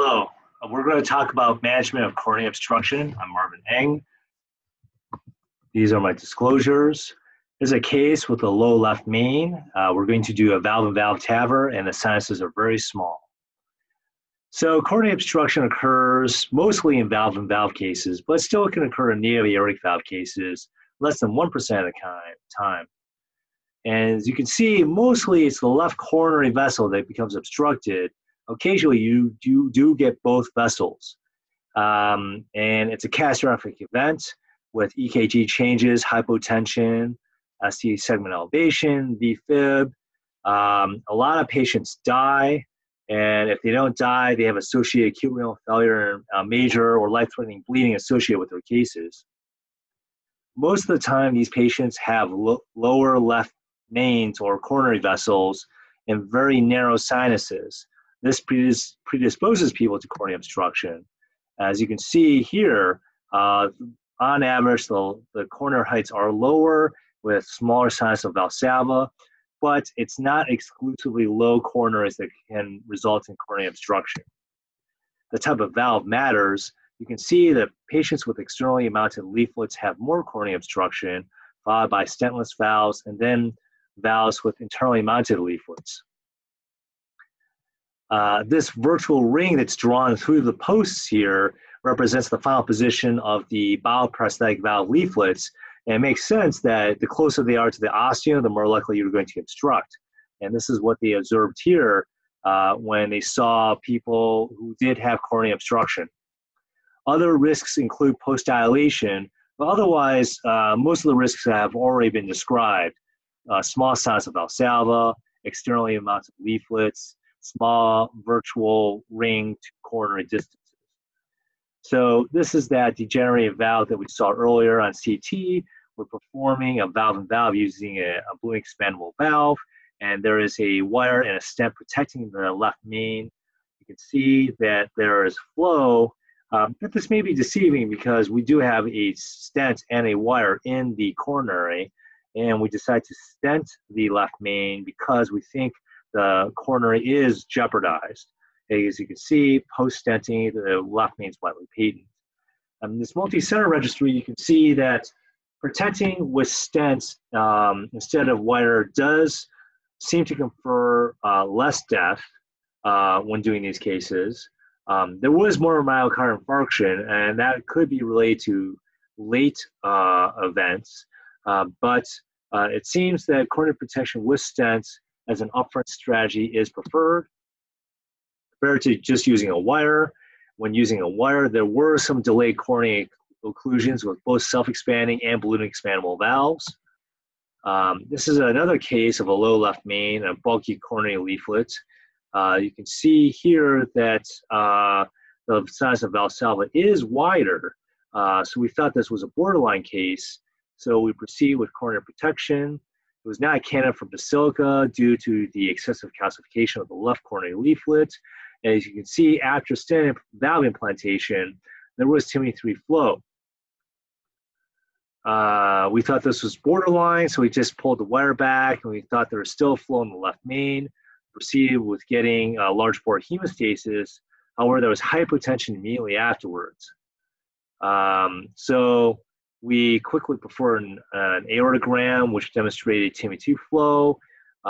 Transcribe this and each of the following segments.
Hello, we're going to talk about management of coronary obstruction. I'm Marvin Eng. These are my disclosures. This is a case with a low left main. We're going to do a valve-in-valve TAVR, and the sinuses are very small. So coronary obstruction occurs mostly in valve-in-valve cases, but still can occur in neo-aortic valve cases, less than 1% of the time. And as you can see, mostly it's the left coronary vessel that becomes obstructed. Occasionally, you do get both vessels. And it's a catastrophic event with EKG changes, hypotension, ST segment elevation, V-fib. A lot of patients die. And if they don't die, they have associated acute renal failure and major or life-threatening bleeding associated with their cases. Most of the time, these patients have lower left mains or coronary vessels and very narrow sinuses. This predisposes people to coronary obstruction. As you can see here, on average, the coronary heights are lower with smaller sinus of valsalva, but it's not exclusively low coronaries that can result in coronary obstruction. The type of valve matters. You can see that patients with externally mounted leaflets have more coronary obstruction, followed by stentless valves, and then valves with internally mounted leaflets. This virtual ring that's drawn through the posts here represents the final position of the bioprosthetic valve leaflets, and it makes sense that the closer they are to the ostium, the more likely you're going to obstruct. And this is what they observed here when they saw people who did have coronary obstruction. Other risks include post-dilation, but otherwise, most of the risks have already been described. Small size of valsalva, externally mounted leaflets, small virtual ring to coronary distances. So this is that degenerative valve that we saw earlier on CT. We're performing a valve-in-valve using a balloon expandable valve, and there is a wire and a stent protecting the left main. You can see that there is flow, but this may be deceiving because we do have a stent and a wire in the coronary, and we decide to stent the left main because we think the coronary is jeopardized. As you can see, post-stenting, the left main is widely patent. This multi-center registry, you can see that protecting with stents instead of wire does seem to confer less death when doing these cases. There was more myocardial infarction, and that could be related to late events, but it seems that coronary protection with stents as an upfront strategy is preferred compared to just using a wire. When using a wire, there were some delayed coronary occlusions with both self-expanding and balloon expandable valves. This is another case of a low left main and a bulky coronary leaflet. You can see here that the size of valsalva is wider, so we thought this was a borderline case, so we proceed with coronary protection. It was not a candidate for basilica due to the excessive calcification of the left coronary leaflet. And as you can see, after stent valve implantation, there was TIMI 3 flow. We thought this was borderline, so we just pulled the wire back, and we thought there was still flow in the left main. Proceeded with getting large bore hemostasis. However, there was hypotension immediately afterwards. So we quickly performed an aortogram, which demonstrated TIMI 2 flow,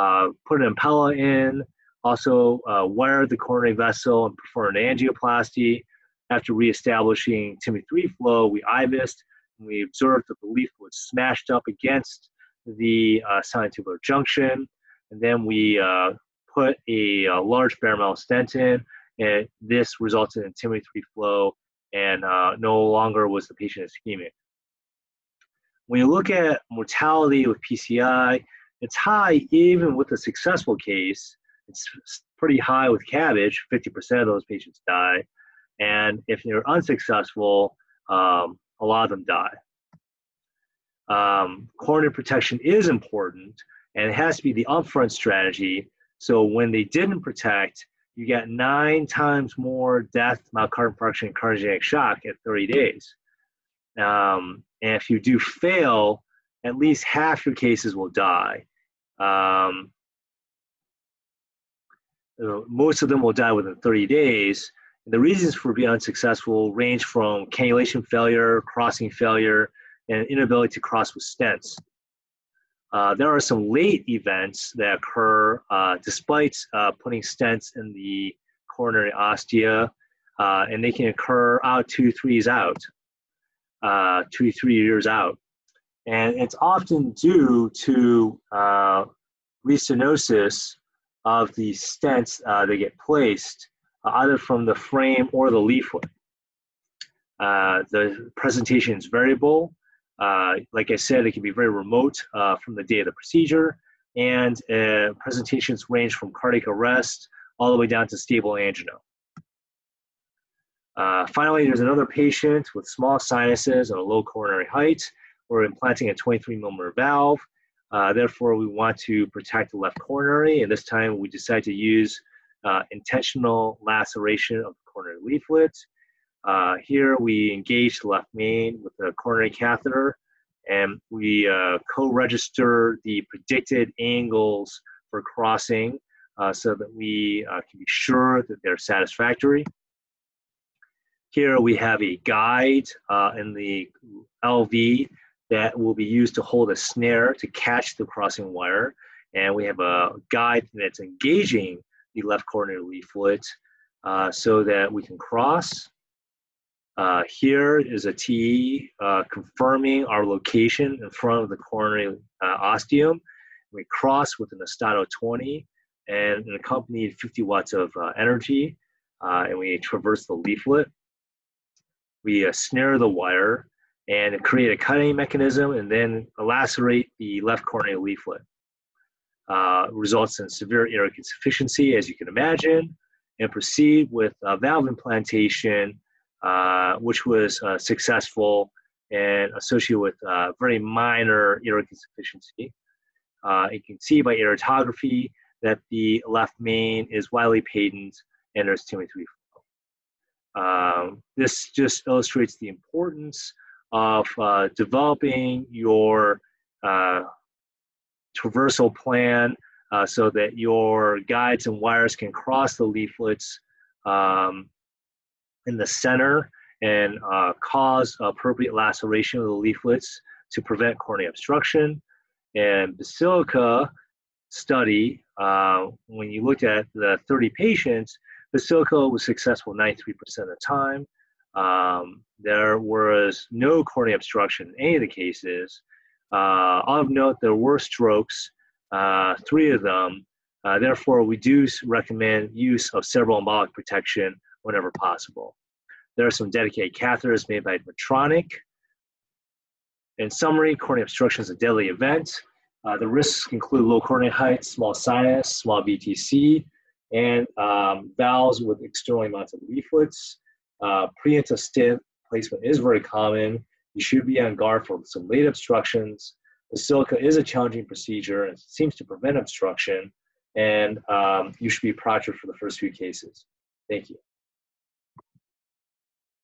put an impella in, also wired the coronary vessel and performed an angioplasty. After reestablishing TIMI 3 flow, we IVIST, and we observed that the leaflet was smashed up against the sinotubular junction. And then we put a large bare metal stent in, and this resulted in TIMI 3 flow, and no longer was the patient ischemic. When you look at mortality with PCI, it's high even with a successful case. It's pretty high with CABG, 50% of those patients die. And if you're unsuccessful, a lot of them die. Coronary protection is important, and it has to be the upfront strategy. So when they didn't protect, you got 9 times more death, myocardial infarction, and cardiac shock at 30 days. And if you do fail, at least half your cases will die. Most of them will die within 30 days. And the reasons for being unsuccessful range from cannulation failure, crossing failure, and inability to cross with stents. There are some late events that occur despite putting stents in the coronary ostia, and they can occur out 2 to 3 years out. And it's often due to restenosis of the stents that get placed, either from the frame or the leaflet. The presentation is variable. Like I said, it can be very remote from the day of the procedure, and presentations range from cardiac arrest all the way down to stable angina. Finally, there's another patient with small sinuses and a low coronary height. We're implanting a 23-millimeter valve. Therefore, we want to protect the left coronary, and this time we decide to use intentional laceration of the coronary leaflet. Here we engage the left main with a coronary catheter, and we co-register the predicted angles for crossing so that we can be sure that they're satisfactory. Here we have a guide in the LV that will be used to hold a snare to catch the crossing wire, and we have a guide that's engaging the left coronary leaflet so that we can cross. Here is a TE confirming our location in front of the coronary ostium. We cross with an Astato 20 and an accompanied 50 watts of energy, and we traverse the leaflet. We snare the wire and create a cutting mechanism, and then lacerate the left coronary leaflet. Results in severe aortic insufficiency, as you can imagine, and proceed with valve implantation, which was successful and associated with very minor aortic insufficiency. You can see by iridography that the left main is widely patent and there's TIMI 3. This just illustrates the importance of developing your traversal plan so that your guides and wires can cross the leaflets in the center and cause appropriate laceration of the leaflets to prevent coronary obstruction. And Basilica study, when you looked at the 30 patients, Basilica was successful 93% of the time. There was no coronary obstruction in any of the cases. Of note, there were strokes, 3 of them. Therefore, we do recommend use of cerebral embolic protection whenever possible. There are some dedicated catheters made by Medtronic. In summary, coronary obstruction is a deadly event. The risks include low coronary height, small sinus, small BTC, and valves with externally mounted leaflets. Pre-into stent placement is very common. You should be on guard for some late obstructions. Basilica is a challenging procedure and seems to prevent obstruction, and you should be proctored for the first few cases. Thank you.